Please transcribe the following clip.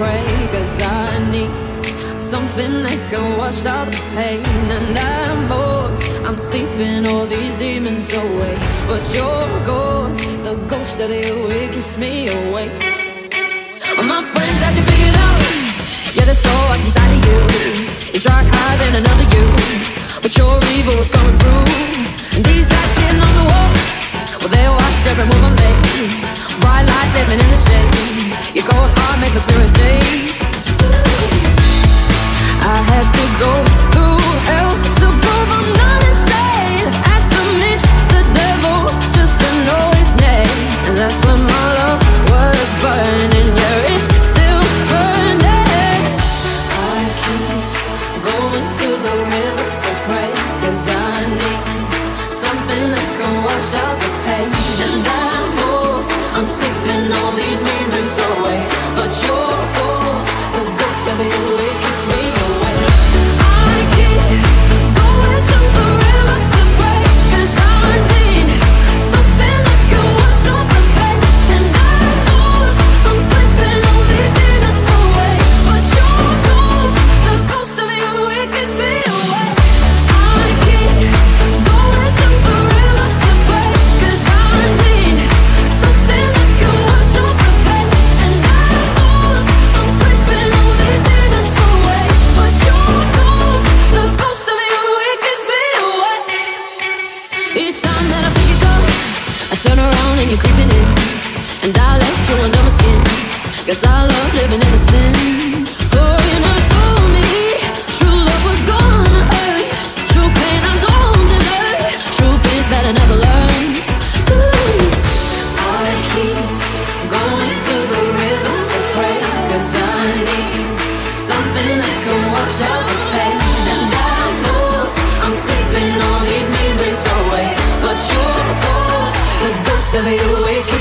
pray, cause I need something that can wash out the pain. And I'm sleeping all these demons away, but your ghost, the ghost of you, it keeps me awake. All my friends that you figured out, yeah, there's so much inside of you. You try hiding another you, but your evil is coming through. And these eyes sitting on the wall, well, they watch every move I make. Bright light living in the shade, your cold heart makes my spirit shake. I had to go through hell to prove I'm not insane. I had to meet the devil just to know his name. And that's when my love was burning. Yeah, it's still burning. I keep going to the river to pray, cause I need something that can wash out the pain. And I'm sleeping all these demons away, but your ghost, the ghost of you, it keeps me away. I keep going to the river to pray, cause I need something that can wash out the pain. And I know I'm sleeping all these demons away, but your ghost, the ghost of you, it keeps me away. I keep going to the river to pray, cause I need something that can wash out the pain. And I know I'm sleeping all these demons away, but your ghost, the ghost of you, it keeps me away. Each time that I think you go, I turn around and you're creeping in, and I let you under my skin, cause I love living in the sin. Oh, you never told me true love was gonna hurt, true pain I don't deserve, true things that I never learned. Ooh. I keep going to the river to pray, cause I need something that can wash out the pain. And I know I'm sleeping all these memories away, but your ghost, the ghost of you, it keeps